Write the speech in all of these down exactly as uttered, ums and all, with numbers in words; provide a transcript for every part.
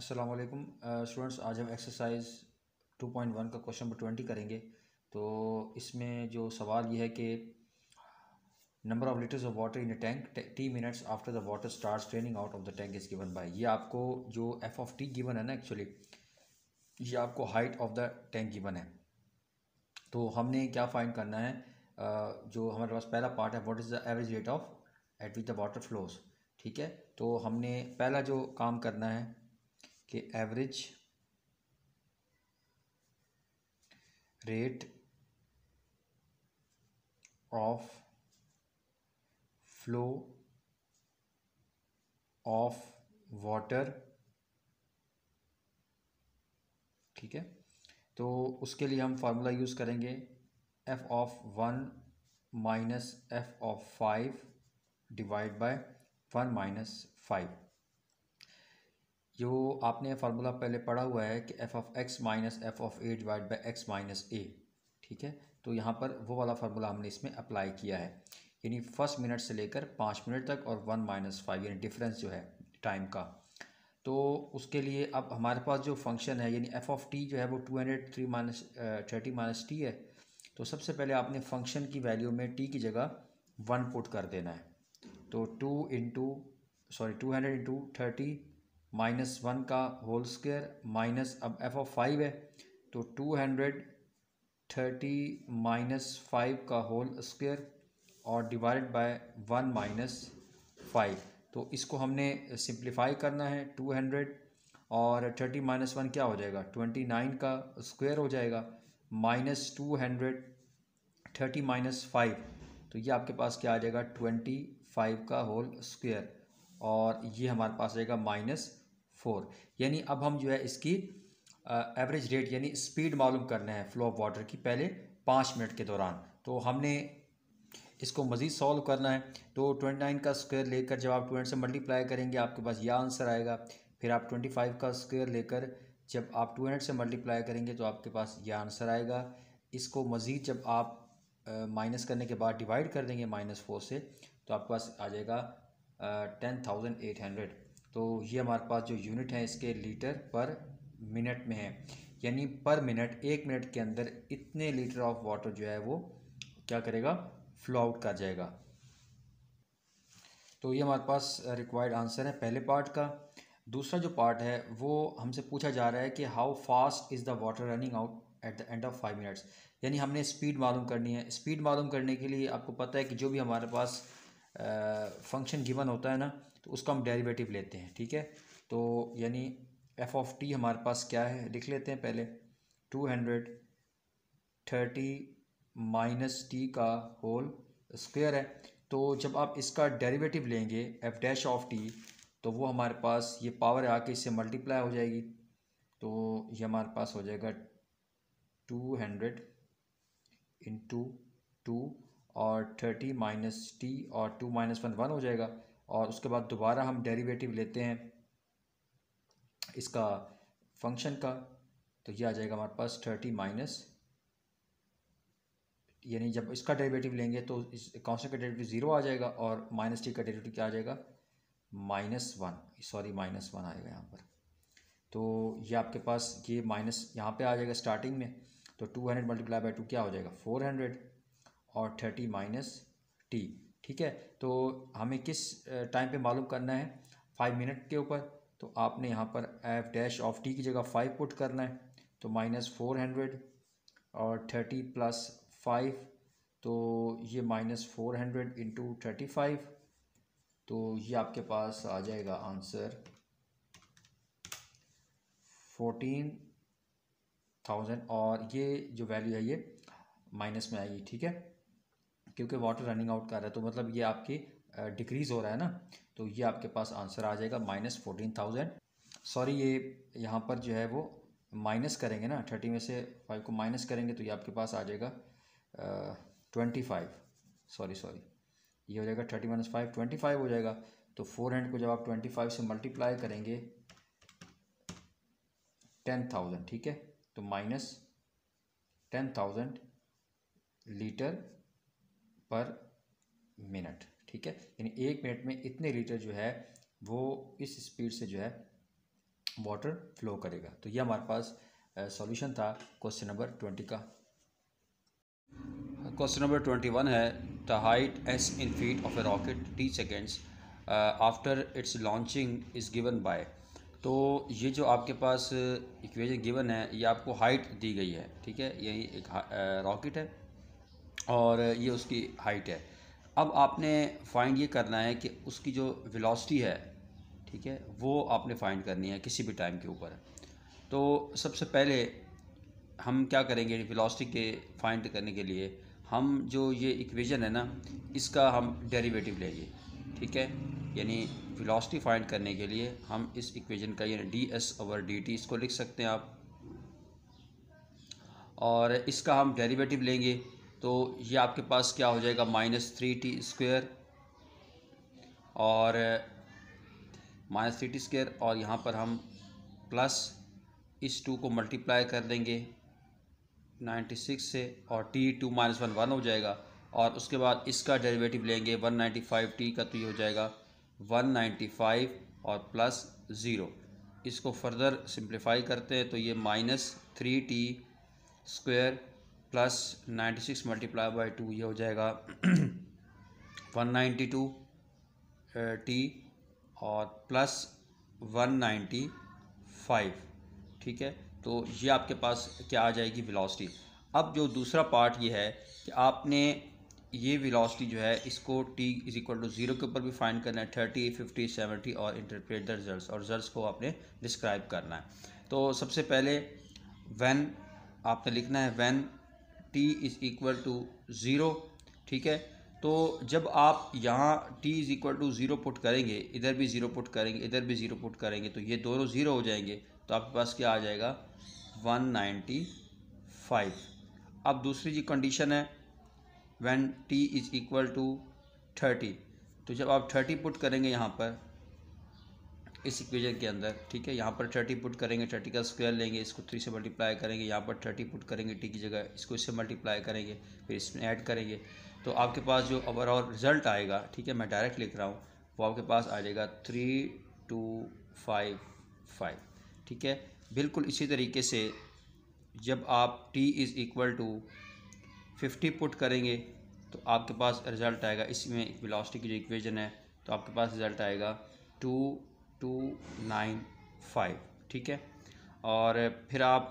अस्सलाम वालेकुम स्टूडेंट्स, आज हम एक्सरसाइज टू पॉइंट वन का क्वेश्चन नंबर ट्वेंटी करेंगे। तो इसमें जो सवाल ये है कि number of litres of water in a tank t minutes after the water starts draining out of the tank is given by. ये आपको जो एफ ऑफ टी गिवन है ना, एक्चुअली ये आपको height of the tank given है। तो हमने क्या फाइंड करना है, जो हमारे पास पहला पार्ट है what is the average rate of at which the water flows, ठीक है। तो हमने पहला जो काम करना है कि average rate of flow of water, ठीक है। तो उसके लिए हम फार्मूला यूज़ करेंगे f of one minus f of five divide by one minus five. जो आपने फार्मूला पहले पढ़ा हुआ है कि f of x minus f of a divide by x minus a, ठीक है। तो यहाँ पर वो वाला फार्मूला हमने इसमें अप्लाई किया है, यानी फर्स्ट मिनट से लेकर पाँच मिनट तक और वन माइनस फाइव, यानी डिफरेंस जो है टाइम का। तो उसके लिए अब हमारे पास जो फंक्शन है, यानी एफ़ ऑफ टी जो है वो two hundred three minus thirty minus t है। तो सबसे पहले आपने फंक्शन की वैल्यू में टी की जगह वन पुट कर देना है। तो two into sorry two hundred into thirty minus one का होल स्क्वायर माइनस, अब एफ ऑफ फाइव है तो two hundred thirty minus five का होल स्क्वायर और divide by one minus five. तो इसको हमने सिंप्लीफाई करना है। टू हंड्रेड और थर्टी माइनस वन क्या हो जाएगा, ट्वेंटी नाइन का स्क्वायर हो जाएगा, minus two hundred thirty minus five. तो ये आपके पास क्या आ जाएगा, ट्वेंटी फाइव का होल स्क्वायर, और ये हमारे पास रहेगा माइनस फोर। यानी अब हम जो है इसकी एवरेज रेट यानी स्पीड मालूम करना है फ्लो ऑफ वाटर की पहले पाँच मिनट के दौरान। तो हमने इसको मज़ीद सॉल्व करना है। तो ट्वेंटी नाइन का स्क्वायर लेकर जब आप ट्वेंटी से मल्टीप्लाई करेंगे आपके पास यह आंसर आएगा। फिर आप ट्वेंटी फाइव का स्क्वायर लेकर जब आप टू हंड्रेड से मल्टीप्लाई करेंगे तो आपके पास यह आंसर आएगा। इसको मज़ीद जब आप माइनस uh, करने के बाद डिवाइड कर देंगे माइनस फोर से, तो आपके पास आ जाएगा टेन थाउजेंड एट हंड्रेड। तो ये हमारे पास जो यूनिट है इसके लीटर पर मिनट में है, यानी पर मिनट एक मिनट के अंदर इतने लीटर ऑफ वाटर जो है वो क्या करेगा, फ्लो आउट कर जाएगा। तो ये हमारे पास रिक्वायर्ड आंसर है पहले पार्ट का। दूसरा जो पार्ट है वो हमसे पूछा जा रहा है कि how fast is the water running out at the end of five minutes, यानी हमने स्पीड मालूम करनी है। स्पीड मालूम करने के लिए आपको पता है कि जो भी हमारे पास फंक्शन uh, गिवन होता है ना, तो उसका हम डेरिवेटिव लेते हैं, ठीक है। तो यानी एफ ऑफ टी हमारे पास क्या है, लिख लेते हैं पहले two hundred thirty minus T का होल स्क्वायर है। तो जब आप इसका डेरिवेटिव लेंगे एफ डैश ऑफ टी, तो वो हमारे पास ये पावर आके इससे मल्टीप्लाई हो जाएगी। तो ये हमारे पास हो जाएगा टू हंड्रेड इंटू टू और थर्टी माइनस टी और टू माइनस वन वन हो जाएगा। और उसके बाद दोबारा हम डेरिवेटिव लेते हैं इसका फंक्शन का, तो ये आ जाएगा हमारे पास थर्टी माइनस, यानी जब इसका डेरिवेटिव लेंगे तो इस कांस्टेंट का डेरिवेटिव ज़ीरो आ जाएगा और माइनस टी का डेरिवेटिव क्या आ जाएगा, minus one sorry minus one आएगा यहाँ पर। तो ये आपके पास ये माइनस यहाँ पे आ जाएगा स्टार्टिंग में। तो two hundred multiply by two क्या हो जाएगा, फोर हंड्रेड और थर्टी माइनस टी, ठीक है। तो हमें किस टाइम पे मालूम करना है, फाइव मिनट के ऊपर। तो आपने यहाँ पर एफ डैश ऑफ टी की जगह फाइव पुट करना है। तो माइनस फोर हंड्रेड और थर्टी प्लस फाइव, तो ये minus four hundred into thirty five, तो ये आपके पास आ जाएगा आंसर फोर्टीन थाउजेंड। और ये जो वैल्यू है ये माइनस में आएगी, ठीक है, क्योंकि वाटर रनिंग आउट कर रहा है तो मतलब ये आपकी डिक्रीज़ हो रहा है ना। तो ये आपके पास आंसर आ जाएगा माइनस फोर्टीन थाउजेंड सॉरी ये यहाँ पर जो है वो माइनस करेंगे ना, थर्टी में से फाइव को माइनस करेंगे तो ये आपके पास आ जाएगा ट्वेंटी फाइव सॉरी सॉरी ये हो जाएगा thirty minus five twenty five हो जाएगा। तो फोर हंड्रेड को जब आप ट्वेंटी फाइव से मल्टीप्लाई करेंगे टेन थाउजेंड, ठीक है। तो minus ten thousand litre per minute, ठीक है, यानी एक मिनट में इतने लीटर जो है वो इस स्पीड से जो है वाटर फ्लो करेगा। तो ये हमारे पास सॉल्यूशन था क्वेश्चन नंबर ट्वेंटी का। क्वेश्चन नंबर ट्वेंटी वन है the height S in feet of a rocket T seconds after its launching is given by. तो ये जो आपके पास इक्वेशन गिवन है ये आपको हाइट दी गई है, ठीक है। यही एक रॉकेट है और ये उसकी हाइट है। अब आपने फाइंड ये करना है कि उसकी जो वेलोसिटी है, ठीक है, वो आपने फाइंड करनी है किसी भी टाइम के ऊपर। तो सबसे पहले हम क्या करेंगे वेलोसिटी के फाइंड करने के लिए, हम जो ये इक्वेशन है ना इसका हम डेरिवेटिव लेंगे, ठीक है। यानी वेलोसिटी फाइंड करने के लिए हम इस इक्वेशन का यानी D S over D T इसको लिख सकते हैं आप, और इसका हम डेरिवेटिव लेंगे तो ये आपके पास क्या हो जाएगा माइनस थ्री टी स्क्वेयर और माइनस थ्री टी स्क्वेयर और यहाँ पर हम प्लस इस टू को मल्टीप्लाई कर देंगे नाइन्टी सिक्स से और T two minus one one हो जाएगा और उसके बाद इसका डेरिवेटिव लेंगे वन नाइन्टी फाइव टी का, तो ये हो जाएगा वन नाइन्टी फाइव और प्लस ज़ीरो। इसको फर्दर सिंप्लीफाई करते हैं तो ये minus three T square plus ninety six multiply by two ये हो जाएगा वन नाइन्टी टू टी और प्लस वन नाइन्टी फाइव, ठीक है। तो ये आपके पास क्या आ जाएगी वेलोसिटी। अब जो दूसरा पार्ट ये है कि आपने ये वेलोसिटी जो है इसको t is equal to zero के ऊपर भी फाइंड करना है, थर्टी, फिफ्टी, सेवेंटी और इंटरप्रेट द रिजल्ट और रिजल्ट को आपने डिस्क्राइब करना है। तो सबसे पहले व्हेन आपने लिखना है when t is equal to zero, ठीक है। तो जब आप यहाँ t is equal to zero put करेंगे, इधर भी ज़ीरो पुट करेंगे, इधर भी ज़ीरो पुट करेंगे, तो ये दोनों ज़ीरो हो जाएंगे। तो आपके पास क्या आ जाएगा वन नाइन्टी फाइव। अब दूसरी जी कंडीशन है when t is equal to thirty, तो जब आप थर्टी पुट करेंगे यहाँ पर इस इक्वेशन के अंदर, ठीक है, यहाँ पर थर्टी पुट करेंगे, थर्टी का स्क्वायर लेंगे, इसको थ्री से मल्टीप्लाई करेंगे, यहाँ पर थर्टी पुट करेंगे t की जगह, इसको इससे मल्टीप्लाई करेंगे, फिर इसमें ऐड करेंगे, तो आपके पास जो ओवरऑल रिजल्ट आएगा, ठीक है, मैं डायरेक्ट लिख रहा हूँ, वो आपके पास आ जाएगा थ्री टू फाइव फाइव, ठीक है। बिल्कुल इसी तरीके से जब आप t is equal to fifty put करेंगे तो आपके पास रिज़ल्ट आएगा, इसमें एक वेलोसिटी की जो इक्वेशन है तो आपके पास रिज़ल्ट आएगा टू टू नाइन फाइव, ठीक है। और फिर आप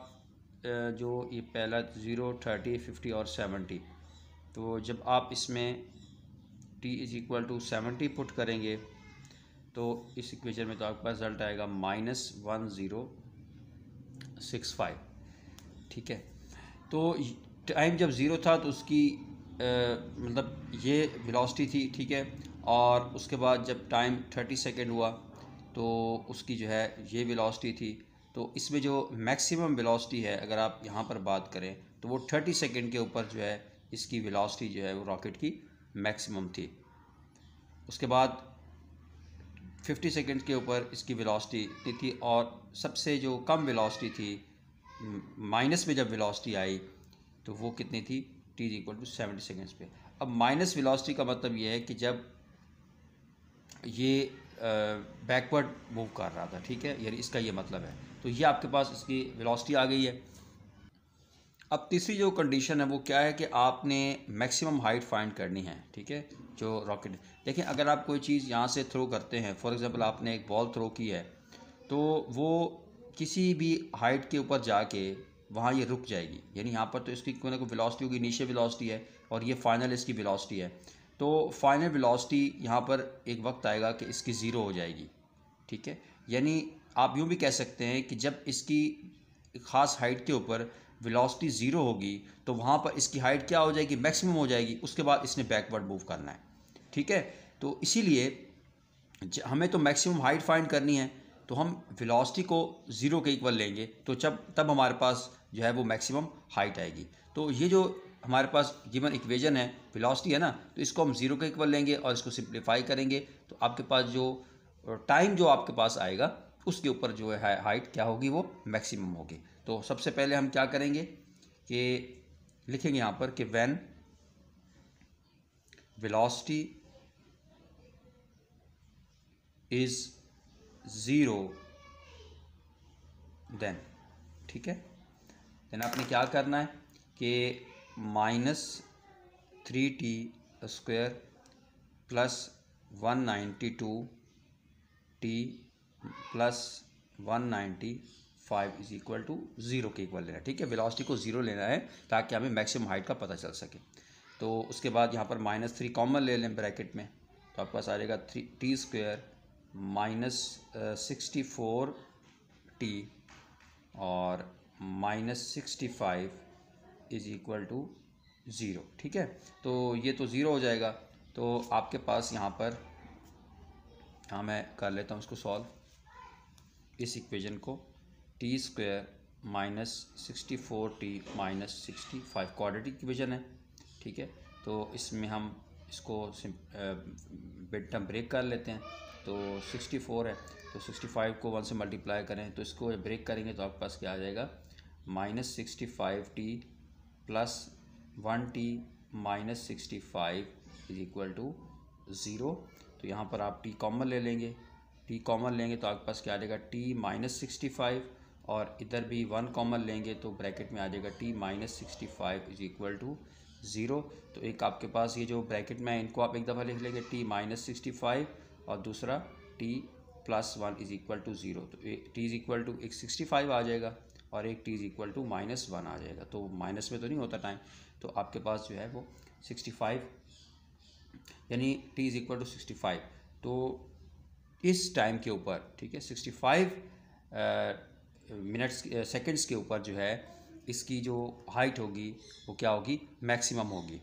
जो ये पहला ज़ीरो, थर्टी, फिफ्टी और सेवेंटी, तो जब आप इसमें t is equal to seventy put करेंगे तो इस इक्वेशन में तो आपके पास रिज़ल्ट आएगा minus one zero six five, ठीक है। तो टाइम जब ज़ीरो था तो उसकी आ, मतलब ये वेलोसिटी थी, ठीक है। और उसके बाद जब टाइम थर्टी सेकेंड हुआ तो उसकी जो है ये वेलोसिटी थी। तो इसमें जो मैक्सिमम वेलोसिटी है अगर आप यहाँ पर बात करें तो वो थर्टी सेकेंड के ऊपर जो है इसकी वेलोसिटी जो है वो रॉकेट की मैक्सिमम थी। उसके बाद फिफ्टी सेकेंड के ऊपर इसकी वेलोसिटी थी और सबसे जो कम वेलोसिटी थी माइनस में जब वेलोसिटी आई तो वो कितनी थी t is equal to seventy seconds पे। अब माइनस वेलोसिटी का मतलब ये है कि जब ये बैकवर्ड मूव कर रहा था, ठीक है, यानी इसका ये मतलब है। तो ये आपके पास इसकी वेलोसिटी आ गई है। अब तीसरी जो कंडीशन है वो क्या है कि आपने मैक्सिमम हाइट फाइंड करनी है, ठीक है, जो रॉकेट। देखिए अगर आप कोई चीज़ यहाँ से थ्रो करते हैं, फॉर एग्ज़ाम्पल आपने एक बॉल थ्रो की है तो वो किसी भी हाइट के ऊपर जाके वहाँ ये रुक जाएगी, यानी यहाँ पर तो इसकी कोई ना कोई वेलोसिटी होगी, इनिशियल वेलोसिटी है और ये फाइनल इसकी वेलोसिटी है। तो फाइनल वेलोसिटी यहाँ पर एक वक्त आएगा कि इसकी ज़ीरो हो जाएगी, ठीक है। यानी आप यूँ भी कह सकते हैं कि जब इसकी ख़ास हाइट के ऊपर वेलोसिटी ज़ीरो होगी तो वहाँ पर इसकी हाइट क्या हो जाएगी मैक्सिमम हो जाएगी, उसके बाद इसने बैकवर्ड मूव करना है, ठीक है। तो इसीलिए हमें तो मैक्सिमम हाइट फाइंड करनी है तो हम वेलोसिटी को ज़ीरो के इक्वल लेंगे तो जब तब हमारे पास जो है वो मैक्सिमम हाइट आएगी। तो ये जो हमारे पास गिवन इक्वेशन है वेलोसिटी है ना, तो इसको हम ज़ीरो के इक्वल लेंगे और इसको सिंप्लीफाई करेंगे तो आपके पास जो टाइम जो आपके पास आएगा उसके ऊपर जो है हाइट क्या होगी वो मैक्सिमम होगी। तो सबसे पहले हम क्या करेंगे कि लिखेंगे यहाँ पर कि when velocity is zero then ठीक है। देन आपने क्या करना है कि minus three T square plus one ninety two T plus one ninety five is equal to zero के इक्वल लेना है ठीक है। वेलोसिटी को ज़ीरो लेना है ताकि हमें मैक्सिमम हाइट का पता चल सके। तो उसके बाद यहाँ पर माइनस थ्री कॉमन ले लें ब्रैकेट में, तो आपके पास आ जाएगा three T square minus sixty four T और minus sixty five is equal to zero ठीक है। तो ये तो ज़ीरो हो जाएगा। तो आपके पास यहाँ पर, हाँ मैं कर लेता हूँ उसको सॉल्व, इस इक्वेशन को T square minus sixty four T minus sixty five quadratic equation है ठीक है। तो इसमें हम इसको मिड टर्म ब्रेक कर लेते हैं। तो सिक्सटी फोर है तो सिक्सटी फाइव को वन से मल्टीप्लाई करें, तो इसको ब्रेक करेंगे तो आपके पास क्या आ जाएगा minus sixty five T plus one T minus sixty five is equal to zero. तो यहाँ पर आप टी कॉमन ले लेंगे, टी कॉमन लेंगे तो आपके पास क्या आ जाएगा टी माइनस सिक्सटी फाइव और इधर भी वन कॉमन लेंगे तो ब्रैकेट में आ जाएगा T minus sixty five is equal to zero. तो एक आपके पास ये जो ब्रैकेट में है इनको आप एक दफ़ा लिख लेंगे टी माइनस सिक्सटी फाइव और दूसरा T plus one is equal to zero. तो टी इज इक्वल टू एक सिक्सटी फाइव आ जाएगा और एक T is equal to minus one आ जाएगा। तो माइनस में तो नहीं होता टाइम, तो आपके पास जो है वो सिक्सटी फाइव यानी T is equal to sixty five. तो इस टाइम के ऊपर ठीक है सिक्सटी फाइव मिनट्स सेकेंड्स के ऊपर जो है इसकी जो हाइट होगी वो क्या होगी मैक्सिमम होगी।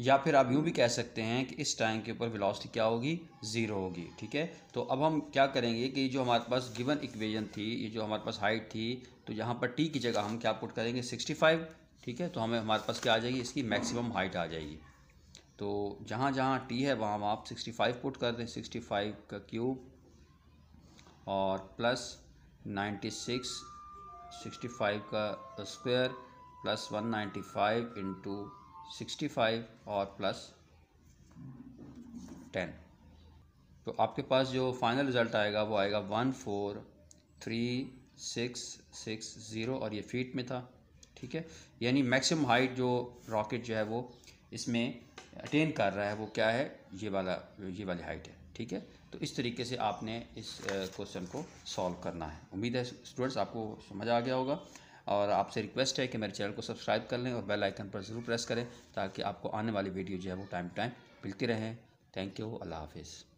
या फिर आप यूँ भी कह सकते हैं कि इस टाइम के ऊपर वेलोसिटी क्या होगी ज़ीरो होगी ठीक है। तो अब हम क्या करेंगे कि जो हमारे पास गिवन इक्वेशन थी, ये जो हमारे पास हाइट थी, तो यहाँ पर टी की जगह हम क्या पुट करेंगे सिक्सटी फाइव ठीक है। तो हमें हमारे पास क्या आ जाएगी इसकी मैक्सिमम हाइट आ जाएगी। तो जहाँ जहाँ टी है वहाँ हम आप सिक्सटी फाइव पुट कर दें, सिक्सटी फाइव का क्यूब और plus ninety six, sixty five का square plus one ninety five into sixty five और प्लस टेन। तो आपके पास जो फाइनल रिज़ल्ट आएगा वो आएगा one four three six six zero और ये फीट में था ठीक है। यानी मैक्सिमम हाइट जो रॉकेट जो है वो इसमें अटेन कर रहा है वो क्या है ये वाला ये वाली हाइट है ठीक है। तो इस तरीके से आपने इस क्वेश्चन को सॉल्व करना है। उम्मीद है स्टूडेंट्स आपको समझ आ गया होगा और आपसे रिक्वेस्ट है कि मेरे चैनल को सब्सक्राइब कर लें और बेल आइकन पर ज़रूर प्रेस करें ताकि आपको आने वाली वीडियो जो है वो टाइम टू टाइम मिलती रहें। थैंक यू, अल्लाह हाफिज़।